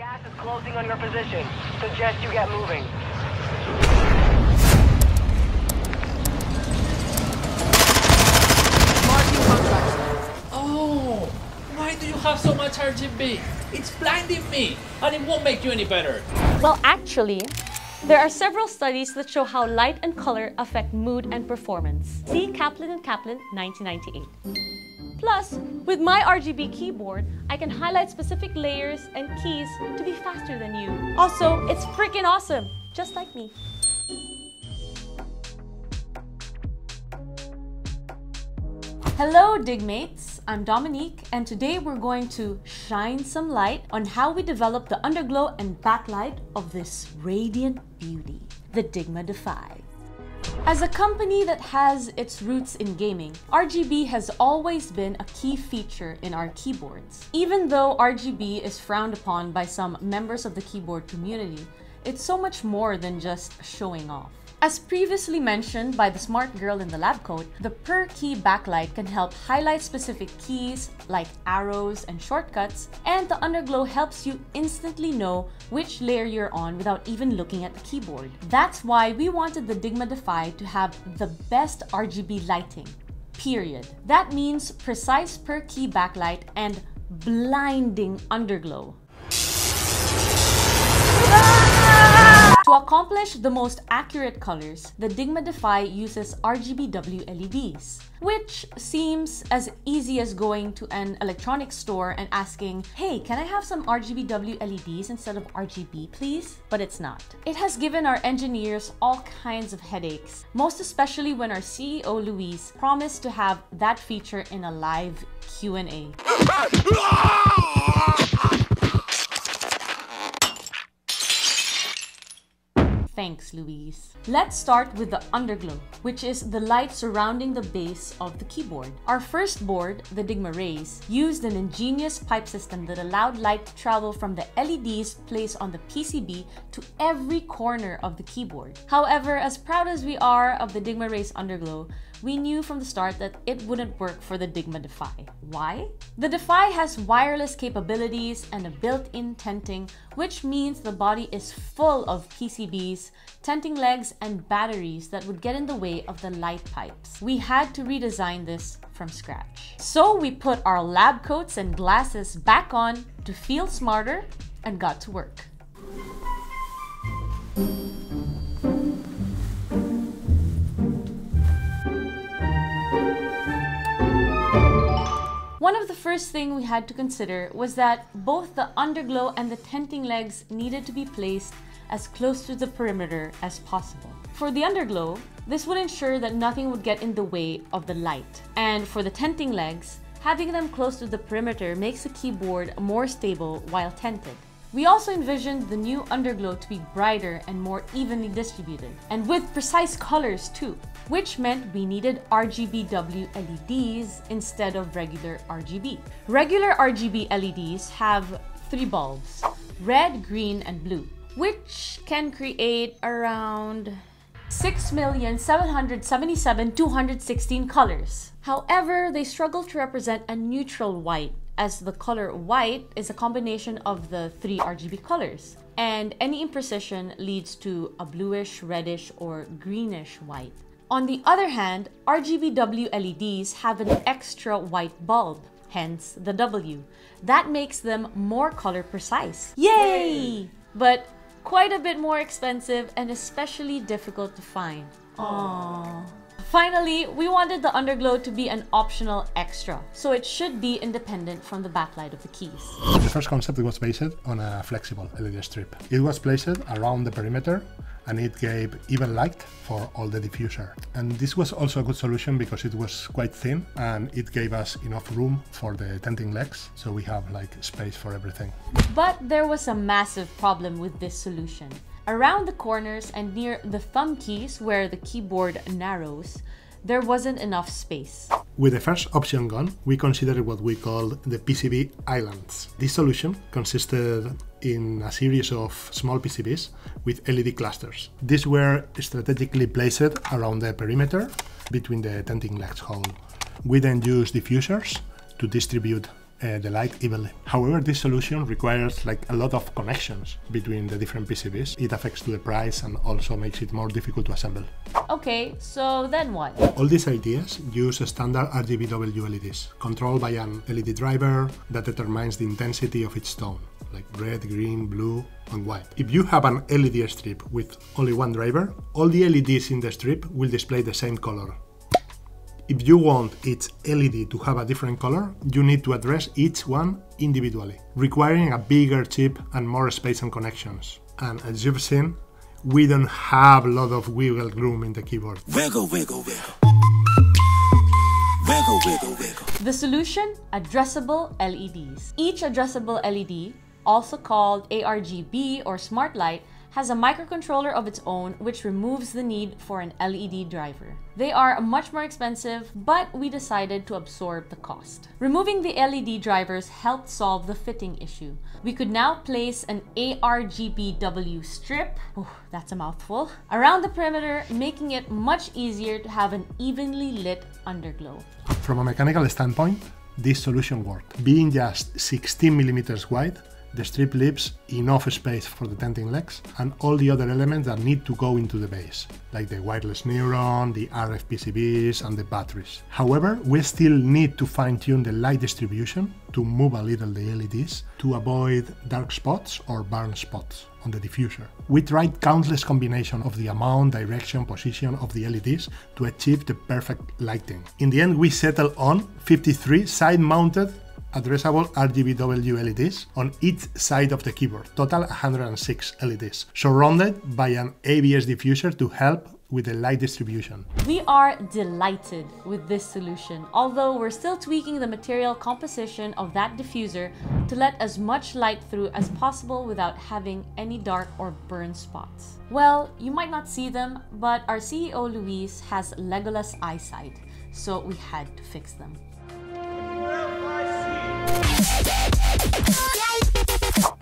Gas is closing on your position. Suggest you get moving. Marking contracts. Oh, why do you have so much RGB? It's blinding me, and it won't make you any better. Well, actually, there are several studies that show how light and color affect mood and performance. See Kaplan and Kaplan, 1998. Plus, with my RGB keyboard, I can highlight specific layers and keys to be faster than you. Also, it's freaking awesome, just like me. Hello, Dygmates! I'm Dominique, and today we're going to shine some light on how we develop the underglow and backlight of this radiant beauty, the Dygma Defy. As a company that has its roots in gaming, RGB has always been a key feature in our keyboards. Even though RGB is frowned upon by some members of the keyboard community, it's so much more than just showing off. As previously mentioned by the smart girl in the lab coat, the per-key backlight can help highlight specific keys like arrows and shortcuts, and the underglow helps you instantly know which layer you're on without even looking at the keyboard. That's why we wanted the Dygma Defy to have the best RGB lighting, period. That means precise per-key backlight and blinding underglow. To accomplish the most accurate colors, the Dygma Defy uses RGBW LEDs, which seems as easy as going to an electronics store and asking, "Hey, can I have some RGBW LEDs instead of RGB, please?" But it's not. It has given our engineers all kinds of headaches, most especially when our CEO Luis promised to have that feature in a live Q&A. Thanks, Luis. Let's start with the underglow, which is the light surrounding the base of the keyboard. Our first board, the Dygma Raise, used an ingenious pipe system that allowed light to travel from the LEDs placed on the PCB to every corner of the keyboard. However, as proud as we are of the Dygma Raise underglow, we knew from the start that it wouldn't work for the Dygma Defy. Why? The Defy has wireless capabilities and a built-in tenting, which means the body is full of PCBs, tenting legs, and batteries that would get in the way of the light pipes. We had to redesign this from scratch. So we put our lab coats and glasses back on to feel smarter and got to work. One of the first things we had to consider was that both the underglow and the tenting legs needed to be placed as close to the perimeter as possible. For the underglow, this would ensure that nothing would get in the way of the light. And for the tenting legs, having them close to the perimeter makes the keyboard more stable while tented. We also envisioned the new underglow to be brighter and more evenly distributed, and with precise colors too, which meant we needed RGBW LEDs instead of regular RGB. Regular RGB LEDs have 3 bulbs, red, green, and blue, which can create around 6,777,216 colors. However, they struggle to represent a neutral white, as the color white is a combination of the 3 RGB colors, and any imprecision leads to a bluish, reddish, or greenish white. On the other hand, RGBW LEDs have an extra white bulb, hence the W. That makes them more color precise. Yay! But quite a bit more expensive and especially difficult to find. Aww. Finally, we wanted the underglow to be an optional extra, so it should be independent from the backlight of the keys. The first concept was based on a flexible LED strip. It was placed around the perimeter and it gave even light for all the diffuser. And this was also a good solution because it was quite thin and it gave us enough room for the tenting legs, so we have like space for everything. But there was a massive problem with this solution. Around the corners and near the thumb keys where the keyboard narrows, there wasn't enough space. With the first option gone, we considered what we called the PCB islands. This solution consisted in a series of small PCBs with LED clusters. These were strategically placed around the perimeter between the tenting legs hole. We then used diffusers to distribute the light evenly. However, this solution requires like a lot of connections between the different PCBs. It affects the price and also makes it more difficult to assemble. Okay, so then what? All these ideas use standard RGBW LEDs, controlled by an LED driver that determines the intensity of each tone, like red, green, blue, and white. If you have an LED strip with only one driver, all the LEDs in the strip will display the same color. If you want each LED to have a different color, you need to address each one individually, requiring a bigger chip and more space and connections. And as you've seen, we don't have a lot of wiggle room in the keyboard. Wiggle, wiggle, wiggle. Wiggle, wiggle, wiggle. The solution? Addressable LEDs. Each addressable LED, also called ARGB or smart light, has a microcontroller of its own, which removes the need for an LED driver. They are much more expensive, but we decided to absorb the cost. Removing the LED drivers helped solve the fitting issue. We could now place an ARGBW strip, oh, that's a mouthful, around the perimeter, making it much easier to have an evenly lit underglow. From a mechanical standpoint, this solution worked. Being just 16 millimeters wide, the strip leaves enough space for the tenting legs and all the other elements that need to go into the base, like the wireless neuron, the RF PCBs, and the batteries. However, we still need to fine-tune the light distribution to move a little the LEDs to avoid dark spots or burn spots on the diffuser. We tried countless combinations of the amount, direction, position of the LEDs to achieve the perfect lighting. In the end, we settled on 53 side-mounted addressable RGBW LEDs on each side of the keyboard, total 106 LEDs, surrounded by an ABS diffuser to help with the light distribution. We are delighted with this solution, although we're still tweaking the material composition of that diffuser to let as much light through as possible without having any dark or burn spots. Well, you might not see them, but our CEO Luis has Legolas eyesight, so we had to fix them.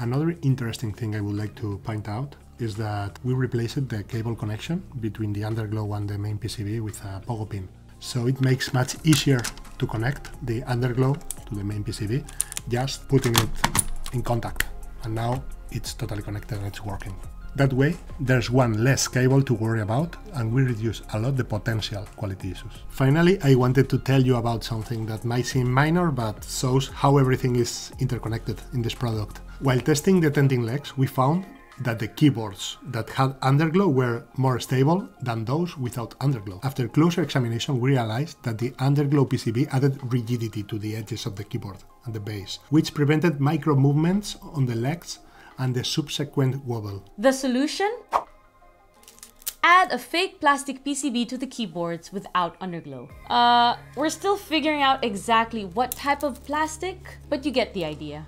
Another interesting thing I would like to point out is that we replaced the cable connection between the underglow and the main PCB with a pogo pin. So it makes much easier to connect the underglow to the main PCB, just putting it in contact. And now it's totally connected and it's working. That way, there's one less cable to worry about and we reduce a lot the potential quality issues. Finally, I wanted to tell you about something that might seem minor but shows how everything is interconnected in this product. While testing the tenting legs, we found that the keyboards that had underglow were more stable than those without underglow. After closer examination, we realized that the underglow PCB added rigidity to the edges of the keyboard and the base, which prevented micro movements on the legs and the subsequent wobble. The solution? Add a fake plastic PCB to the keyboards without underglow. We're still figuring out exactly what type of plastic, but you get the idea.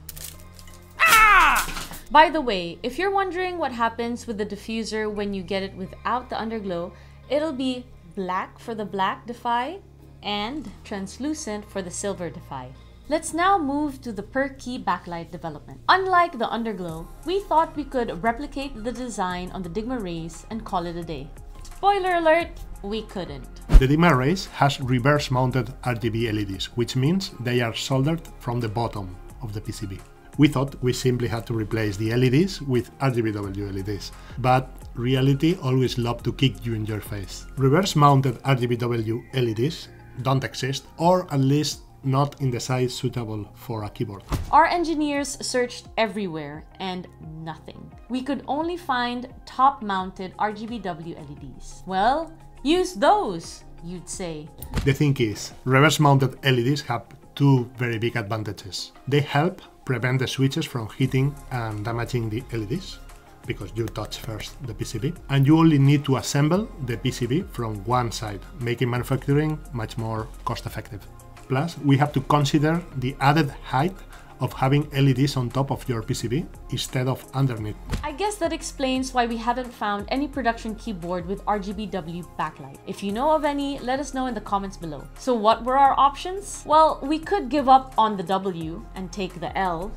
Ah! By the way, if you're wondering what happens with the diffuser when you get it without the underglow, it'll be black for the Black Defy and translucent for the Silver Defy. Let's now move to the per-key backlight development. Unlike the underglow, we thought we could replicate the design on the Dygma Raise and call it a day. Spoiler alert, we couldn't. The Dygma Raise has reverse-mounted RGB LEDs, which means they are soldered from the bottom of the PCB. We thought we simply had to replace the LEDs with RGBW LEDs, but reality always loved to kick you in your face. Reverse-mounted RGBW LEDs don't exist, or at least not in the size suitable for a keyboard. Our engineers searched everywhere and nothing. We could only find top-mounted RGBW LEDs. Well, use those, you'd say. The thing is, reverse-mounted LEDs have two very big advantages. They help prevent the switches from hitting and damaging the LEDs, because you touch first the PCB, and you only need to assemble the PCB from one side, making manufacturing much more cost-effective. Plus, we have to consider the added height of having LEDs on top of your PCB instead of underneath. I guess that explains why we haven't found any production keyboard with RGBW backlight. If you know of any, let us know in the comments below. So what were our options? Well, we could give up on the W and take the L,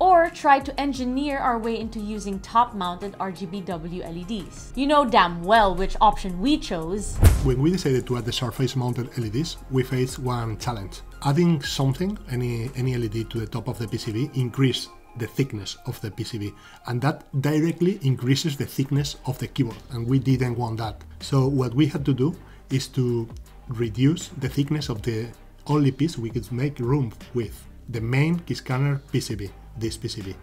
or try to engineer our way into using top-mounted RGBW LEDs. You know damn well which option we chose. When we decided to add the surface-mounted LEDs, we faced one challenge. Adding something, any LED to the top of the PCB increased the thickness of the PCB, and that directly increases the thickness of the keyboard, and we didn't want that. So what we had to do is to reduce the thickness of the only piece we could make room with, the main key scanner PCB, this PCB.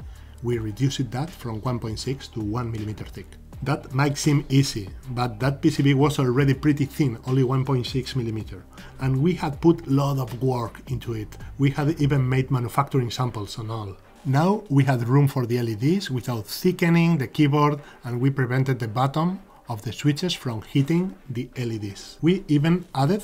We reduced that from 1.6 to 1 mm thick. That might seem easy, but that PCB was already pretty thin, only 1.6 mm, and we had put a lot of work into it. We had even made manufacturing samples and all. Now we had room for the LEDs without thickening the keyboard, and we prevented the bottom of the switches from hitting the LEDs. We even added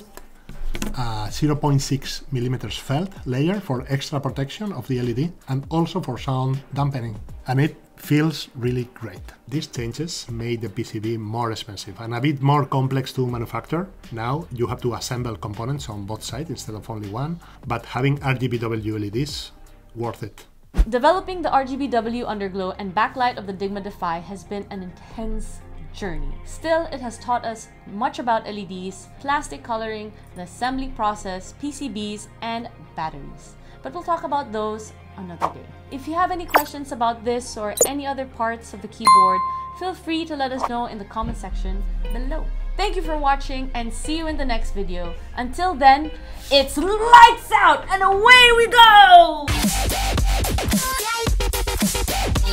a 0.6 mm felt layer for extra protection of the LED and also for sound dampening. And it feels really great. These changes made the PCB more expensive and a bit more complex to manufacture. Now you have to assemble components on both sides instead of only one, but having RGBW LEDs, worth it. Developing the RGBW underglow and backlight of the Dygma Defy has been an intense journey. Still, it has taught us much about LEDs, plastic coloring, the assembly process, PCBs, and batteries. But we'll talk about those another day. If you have any questions about this or any other parts of the keyboard, feel free to let us know in the comment section below. Thank you for watching and see you in the next video. Until then, it's lights out and away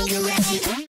we go!